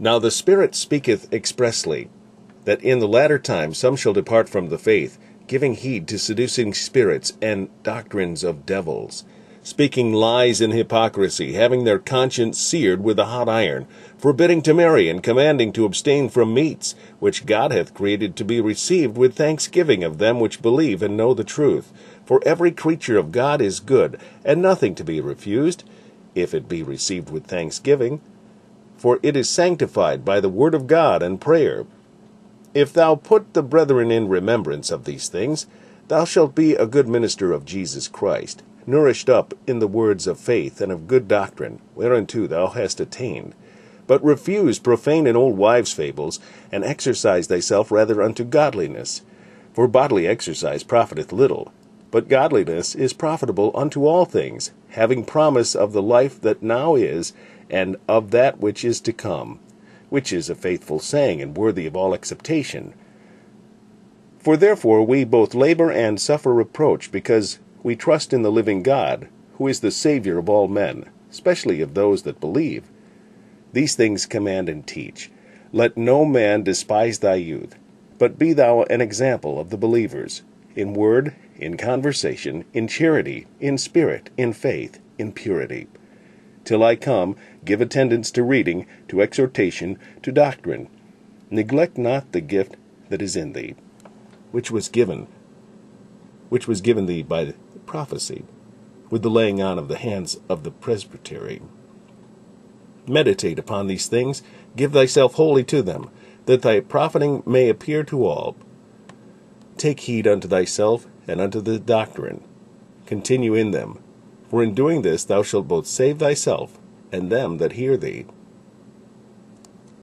Now the Spirit speaketh expressly, that in the latter time some shall depart from the faith, giving heed to seducing spirits and doctrines of devils, speaking lies and hypocrisy, having their conscience seared with a hot iron, forbidding to marry and commanding to abstain from meats, which God hath created to be received with thanksgiving of them which believe and know the truth. For every creature of God is good, and nothing to be refused, if it be received with thanksgiving. For it is sanctified by the word of God and prayer. If thou put the brethren in remembrance of these things, thou shalt be a good minister of Jesus Christ, nourished up in the words of faith and of good doctrine, whereunto thou hast attained. But refuse profane and old wives' fables, and exercise thyself rather unto godliness. For bodily exercise profiteth little, but godliness is profitable unto all things, having promise of the life that now is, and of that which is to come, which is a faithful saying and worthy of all acceptation. For therefore we both labor and suffer reproach, because we trust in the living God, who is the Savior of all men, especially of those that believe. These things command and teach. Let no man despise thy youth, but be thou an example of the believers, in word, in conversation, in charity, in spirit, in faith, in purity. Till I come, give attendance to reading, to exhortation, to doctrine. Neglect not the gift that is in thee, which was given thee by prophecy, with the laying on of the hands of the presbytery. Meditate upon these things, give thyself wholly to them, that thy profiting may appear to all. Take heed unto thyself and unto the doctrine. Continue in them, for in doing this thou shalt both save thyself and them that hear thee.